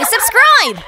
to subscribe!